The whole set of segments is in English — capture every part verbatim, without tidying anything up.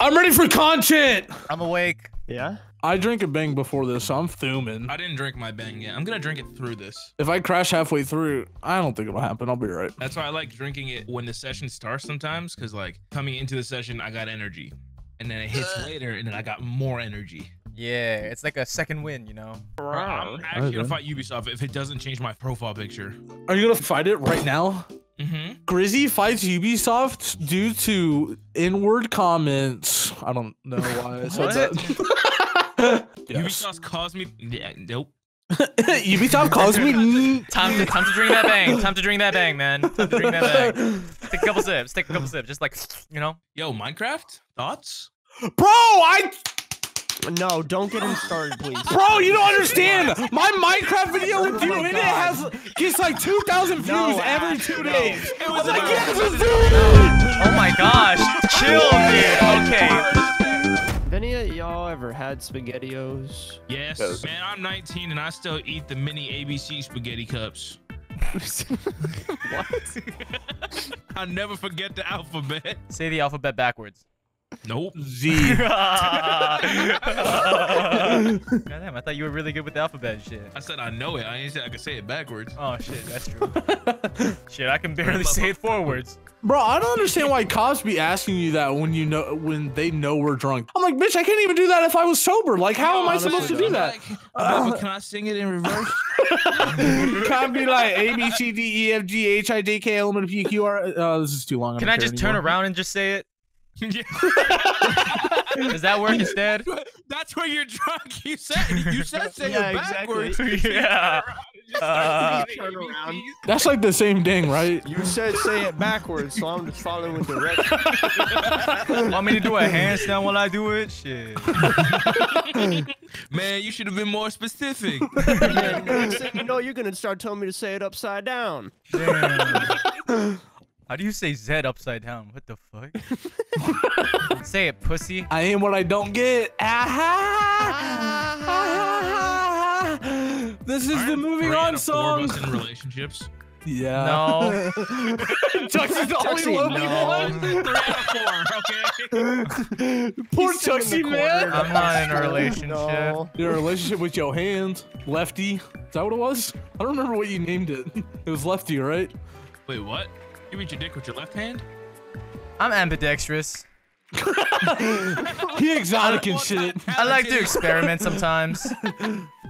I'm ready for content! I'm awake. Yeah? I drank a Bang before this, so I'm thuming. I didn't drink my Bang yet. I'm gonna drink it through this. If I crash halfway through, I don't think it'll happen. I'll be right. That's why I like drinking it when the session starts sometimes, because like coming into the session, I got energy. And then it hits later, and then I got more energy. Yeah, it's like a second win, you know? Wow. I'm actually gonna fight Ubisoft if it doesn't change my profile picture. Are you gonna fight it right now? Mm-hmm. Grizzy fights Ubisoft due to inward comments. I don't know why I said that. Yes. Ubisoft caused me. Yeah, nope. Ubisoft caused me. Time to time to drink that Bang. Time to drink that Bang, man. Time to drink that Bang. Take a couple sips. Take a couple sips. Just like you know. Yo, Minecraft thoughts? Bro, I. No, don't get him started, please. Bro, you don't understand. My Minecraft video with you in it has gets like two thousand views no, every two no. days. It was like, yes, dude. Oh my gosh. Chill, dude. Okay. Have any of y'all ever had SpaghettiOs? Yes. yes, man. I'm nineteen and I still eat the mini A B C spaghetti cups. What? I'll never forget the alphabet. Say the alphabet backwards. Nope. Z. Goddamn, I thought you were really good with the alphabet and shit. I said I know it. I ain't said I could say it backwards. Oh shit, that's true. Shit, I can barely say it forwards. Bro, I don't understand why cops be asking you that when you know when they know we're drunk. I'm like, bitch, I can't even do that if I was sober. Like, how no, am I honestly, supposed to do that? Like, uh, can I sing it in reverse? Can I be like A B C D E F G H I J K L M N P Q R? Uh, this is too long. Can I just turn around and just say it? Does that work instead? That's where you're drunk. You said you said say yeah, it backwards. Exactly. Yeah. Uh, turn around. That's like the same thing, right? You said say it backwards, so I'm just following with the rest. Want me to do a handstand while I do it? Shit. Man, you should have been more specific. Man, you know you're gonna start telling me to say it upside down. Damn. How do you say Z upside down? What the fuck? Say it, pussy. I am what I don't get. Ah-ha! Ah-ha! This is Aren't the moving on song. In relationships. Yeah. No. Tuxy's the Tuxy, only lonely no. one. Three out of four, okay? Poor Tuxy, man. I'm not in a relationship. No. You're in a relationship with your hands. Lefty. Is that what it was? I don't remember what you named it. It was Lefty, right? Wait, what? You eat your dick with your left hand? I'm ambidextrous. He exotic and shit. I like to experiment sometimes.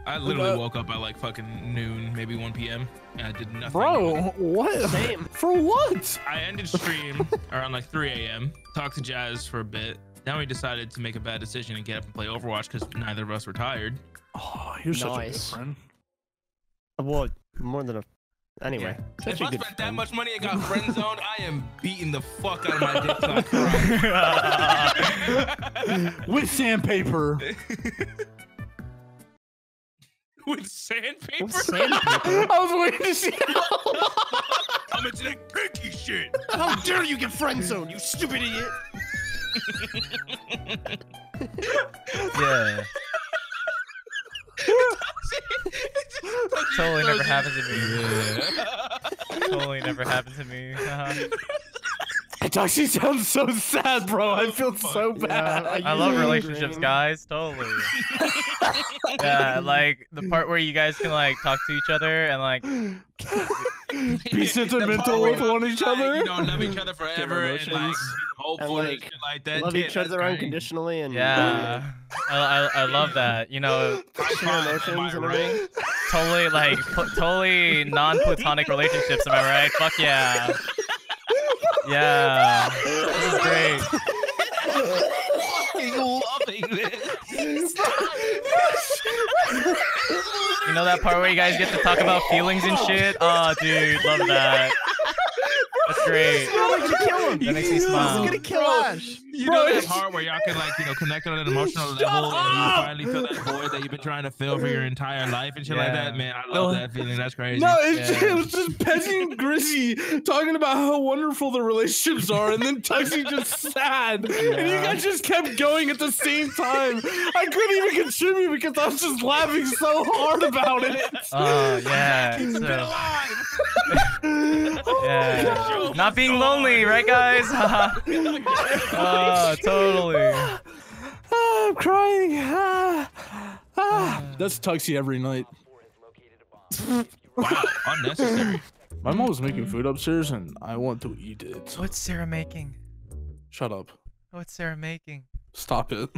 I literally woke up at like fucking noon, maybe one P M and I did nothing. Bro, what? Same. For what? I ended stream around like three A M Talked to Jazz for a bit. Then we decided to make a bad decision and get up and play Overwatch because neither of us were tired. Oh, you're nice. Such a good friend. Well, more than a Anyway, yeah. If I spent friend. that much money and got friend zoned, I am beating the fuck out of my dick with sandpaper. With sandpaper? With sandpaper? I was waiting to see. I'm into that pinky shit. How dare you get friend zoned, you stupid idiot? Yeah. Totally never happened to me. Yeah. Totally never happened to me. Uh-huh. It actually sounds so sad, bro. I feel so bad. Yeah, I love relationships, guys. Totally. Yeah, like the part where you guys can like talk to each other and like be sentimental with one each other. You know, love each other forever and like hopefully like, like that. Love each other unconditionally and yeah. I, I I love that. You know, emotions and everything. Totally like totally non-platonic relationships. Am I right? Fuck yeah. Yeah, this is great. Fucking loving this. You know that part where you guys get to talk about feelings and shit? Oh, dude, love that. That's great. That makes me smile. This is gonna kill Ash. You know that part where y'all can like, you know, connect on an emotional level and you finally feel that void that you've been trying to fill for your entire life and shit yeah. like that? Man, I love no. that feeling. That's crazy. No, it's yeah. just, it was just Pezzy and Grizzy talking about how wonderful their relationships are and then Tuxy just sad. Yeah. And you guys just kept going at the same time. I couldn't even contribute because I was just laughing so hard about it. Oh, yeah. It's been alive. Oh, yeah. Not being lonely, right, guys? uh, Ah, totally. Ah, I'm crying. Ah, ah. That's Tuxy every night. Wow, unnecessary. My mom was making food upstairs, and I want to eat it. What's Sarah making? Shut up. What's Sarah making? Stop it.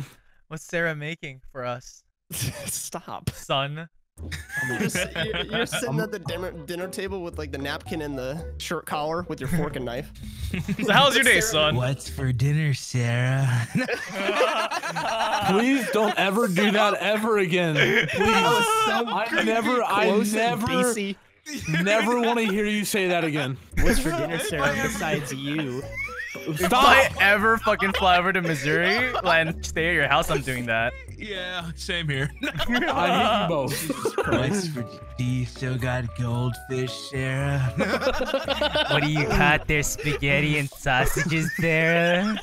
What's Sarah making for us? Stop. Son. You're, you're, you're sitting I'm, at the dinner, dinner table with like the napkin and the shirt collar with your fork and knife. So how's your day, son? What's for dinner, Sarah? Please don't ever do that ever again. Please. I never, I never, never want to hear you say that again. What's for dinner, Sarah? Besides you. Stop. If I ever fucking fly over to Missouri and stay at your house, I'm doing that. Yeah, same here. I hate you both. Jesus Christ. Do you still got goldfish, Sarah? What do you got there? Spaghetti and sausages, Sarah?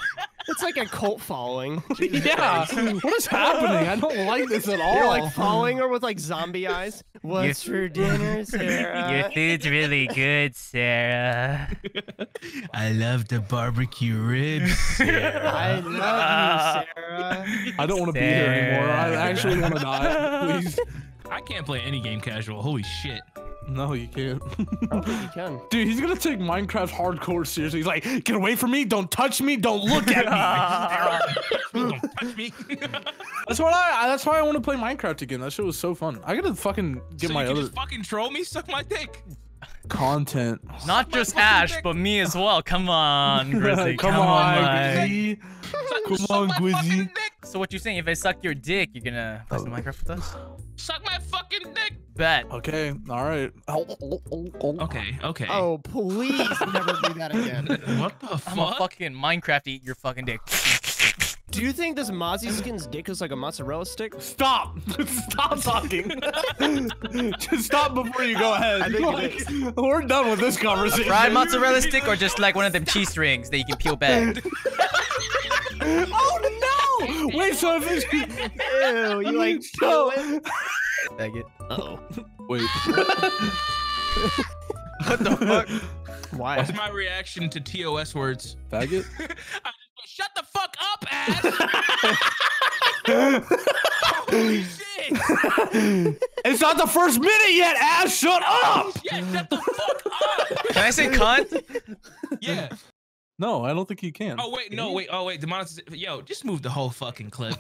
It's like a cult following. Yeah. What is happening? I don't like this at all. You're like following her with like zombie eyes. What's your, for dinner, Sarah? Your food's really good, Sarah. I love the barbecue ribs, Sarah. I love you, Sarah. I don't want to be here anymore. I actually want to die. Please. I can't play any game casual. Holy shit. No, you can't. I don't think you can. Dude, he's gonna take Minecraft hardcore seriously. He's like, get away from me, don't touch me, don't look at me. Don't touch me. That's what I that's why I wanna play Minecraft again. That shit was so fun. I gotta fucking get so my you can other just fucking troll me, suck my dick. Content. Not suck just Ash, dick. But me as well. Come on, Grizzy. Come, Come on, Grizzy. Come on, Grizzy. So what you saying, if I suck your dick, you're gonna play oh. some Minecraft with us? Suck my fucking dick! Bet. Okay, alright. Oh, oh, oh, oh. Okay, okay. Oh, please never do that again. What the fuck? I'm a fucking Minecraft eat your fucking dick. Do you think this Mozzie skin's dick is like a mozzarella stick? Stop! Stop talking! Just stop before you go ahead. I think like, it is. We're done with this conversation. A fried mozzarella stick or just like one of them cheese strings that you can peel back? Oh no! Wait, so if it's ew, you like so. Faggot. Uh oh. Wait. What the fuck? Why? What's my reaction to T O S words? Faggot. Shut the fuck up, Ash! Holy shit! It's not the first minute yet, Ash. Shut up! Yeah, shut the fuck up! Can I say cunt? Yeah. No, I don't think you can. Oh wait, can no, you? wait, oh wait, demonetization. Yo, just move the whole fucking clip.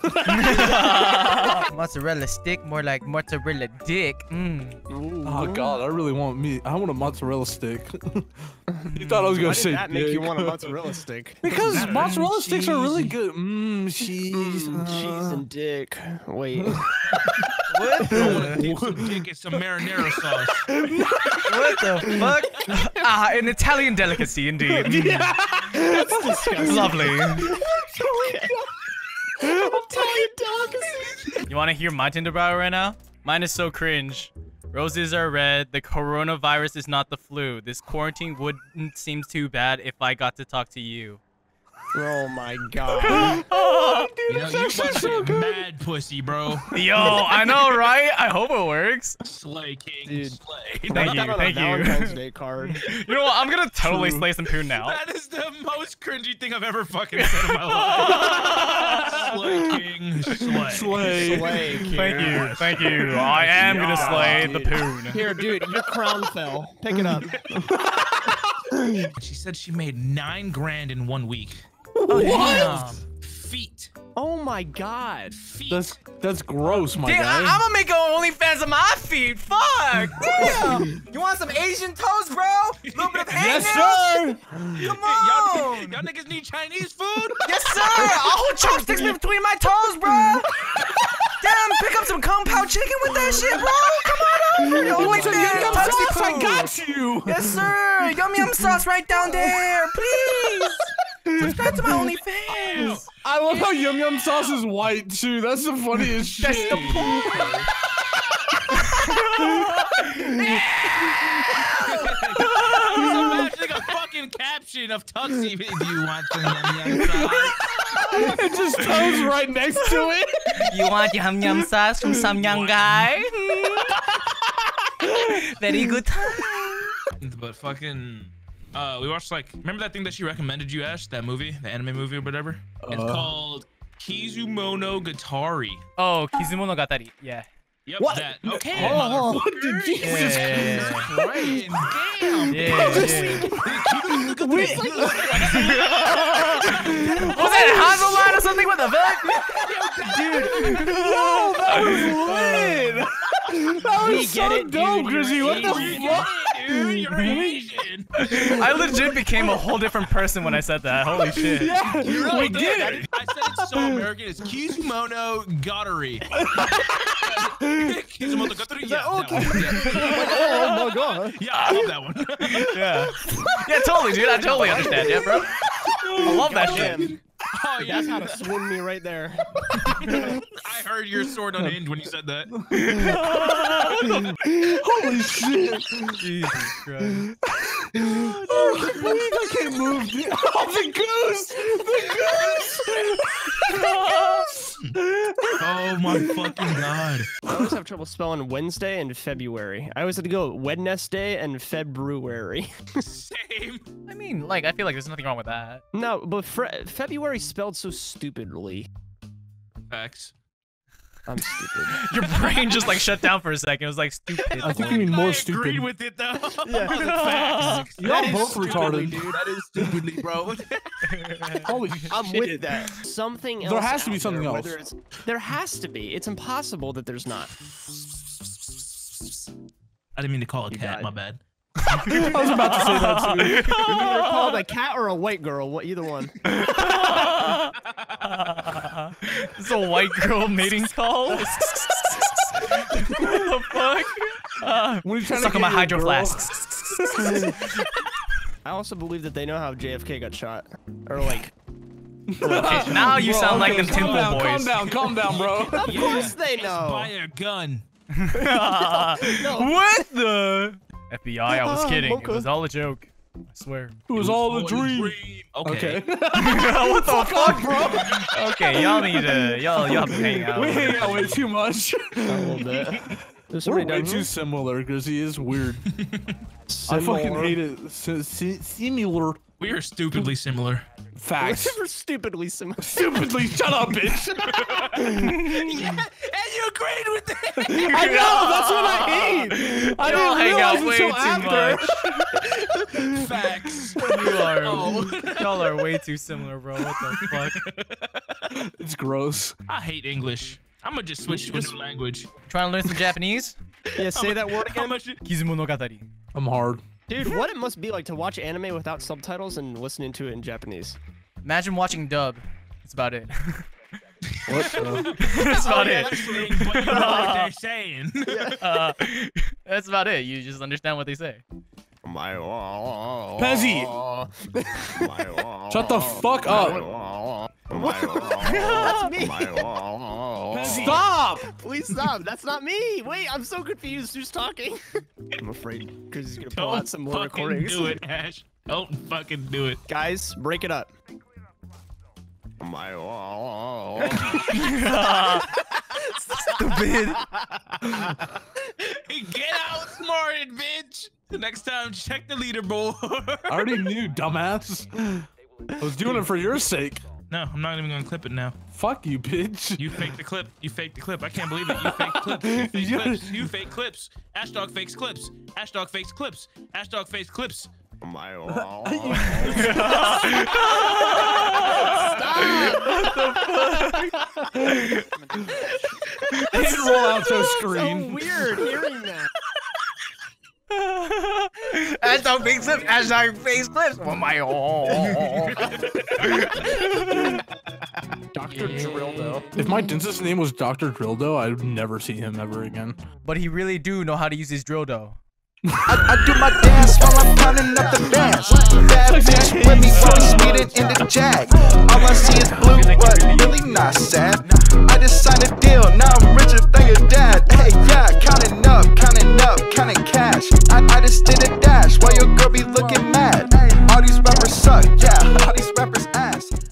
Mozzarella stick, more like mozzarella dick. Mm. Oh god, I really want me. I want a mozzarella stick. You thought I was gonna Why say. Did that dick? Make you want a mozzarella stick? Because mozzarella cheese. Sticks are really good. Mmm, cheese, mm, uh, cheese and dick. Wait. What? I want to dip some dick in some marinara sauce. What the fuck? Ah, an Italian delicacy indeed. Mm. Yeah. That's disgusting. Lovely. Italian delicacy. You want to hear my Tinder bio right now? Mine is so cringe. Roses are red. The coronavirus is not the flu. This quarantine wouldn't seem too bad if I got to talk to you. Oh my god. Oh, dude, you know, you so good. Mad pussy, bro. Yo, I know, right? I hope it works. Slay, king, dude. Slay. Thank you, thank you. Day card. You know what? I'm gonna totally True. slay some poo now. That is the most cringy thing I've ever fucking said in my life. Slay, king, slay. Slay. Slay king. Thank you, thank you. I am gonna slay oh, the poo. Here, dude, your crown fell. Pick it up. She said she made nine grand in one week. Oh, what? Damn. Feet. Oh my god. Feet. That's that's gross, my Dude, guy. I, I'm gonna make an OnlyFans of my feet. Fuck. Damn. You want some Asian toast, bro? A little bit of hand. Yes, sir. Come on. Y'all niggas need Chinese food? Yes, sir. I'll hold chopsticks between my toes, bro. Damn, pick up some Kung Pao chicken with that shit, bro. Come on. Wait, yum sauce, I got you. Yes, sir. Yum yum sauce right down there, please. Subscribe to my OnlyFans. I love how yum yum sauce is white too. That's the funniest That's shit. That's the point. Just imagining a fucking caption of Tuxy. Do you want some yum yum sauce? It just goes right next to it. You want yum yum sauce from some young guy? Very good time. But fucking Uh, we watched, like, remember that thing that she recommended you, Ash? That movie, the anime movie or whatever? Uh, it's called Kizumonogatari. Oh, Kizumonogatari. Yeah. Yep, what? That. Okay. Oh, what did Jesus yeah. Christ. Damn. Yeah. Was that Hazelnut or something? What the fuck? Dude. No, that was lit. That was so it, dope, Grizzy. What the fuck? Dude, you're Asian. I legit became a whole different person when I said that. Holy shit. Yeah, you really we did. did. I, I said it's so American. It's Kizumonogatari. Kizumonogatari? Yeah, oh, okay. yeah. Oh, my God. Yeah, I love that one. yeah. Yeah, totally, dude. I totally understand. Yeah, bro. I love that shit. Oh, yeah, that's how to swim me right there. I heard your sword unhinged when you said that. Holy shit. Jesus Christ. Oh, I can't move. Oh, the goose! The goose! The goose! Oh, my fucking God. I always have trouble spelling Wednesday and February. I always have to go Wednesday and February. Same. I mean, like, I feel like there's nothing wrong with that. No, but February spelled so stupidly. Facts. I'm stupid. Your brain just like shut down for a second. It was like stupid. I think you mean more I stupid. Agreed with it though. Yeah. Y'all both retarded. Dude. That is stupidly, bro. Holy shit. I'm with that. Something else. There has to be something there, else. There has to be. It's impossible that there's not. I didn't mean to call a you cat. Died. My bad. I was about to say that too. You're called a cat or a white girl. What, either one. It's a white girl mating call. What the fuck? Uh, Suck on my hydro flask. I also believe that they know how J F K got shot, or like. Okay, now you bro, sound okay, like them Temple down, Boys. Calm down, calm down, bro. Of yeah, course they know. Buy a gun. no. What the? F B I, I was kidding. Okay. It was all a joke. I swear. It was, it was all a dream. dream. Okay. okay. What the fuck, bro? Okay, y'all need to y'all y'all hang out. We hang out way too much. A little bit. We're way too similar, Grizzy is weird. I fucking hate it. Similar. We are stupidly similar. Facts. We're stupidly similar. Stupidly, shut up, bitch. Yeah, and you agreed with that. I know, that's what I hate. I don't hang out way too after. much. Facts. You are, oh. Y'all are way too similar, bro. What the fuck? It's gross. I hate English. I'm gonna just switch to a new language. Trying to learn some Japanese? Yeah, say I'm, that word again. Kizumonogatari. I'm hard. Dude, what it must be like to watch anime without subtitles and listening to it in Japanese. Imagine watching dub. That's about it. What the? That's about oh, yeah, it. But you know what they're saying. Yeah. Uh, that's about it. You just understand what they say. My Pezzy! Shut the fuck up! That's me! Stop! Please stop! That's not me! Wait, I'm so confused. Who's talking? I'm afraid because he's gonna pull Don't out some more recordings. Don't fucking do it, Ash. Don't fucking do it. Guys, break it up. My Stupid. Get outsmarted, bitch. The next time, check the leaderboard. I already knew, dumbass. I was doing it for your sake. No, I'm not even gonna clip it now. Fuck you, bitch. You faked the clip. You faked the clip. I can't believe it. You faked clips. You fake yeah. clips. You fake clips. Ashdog fakes clips. Ashdog fakes clips. Ashdog fakes clips. My Stop! What the fuck? They didn't roll out so screen. So weird hearing that. Ashdog face clips, Ashdog face clips. Oh my Doctor yeah. Drildo. If my dentist's name was Doctor Drildo, I would never see him ever again. But he really do know how to use his Drildo. I, I do my dance while I'm counting up the bands. Bad bitch with me while he's needed in the jag. All I see is blue, but really not sad. I just signed it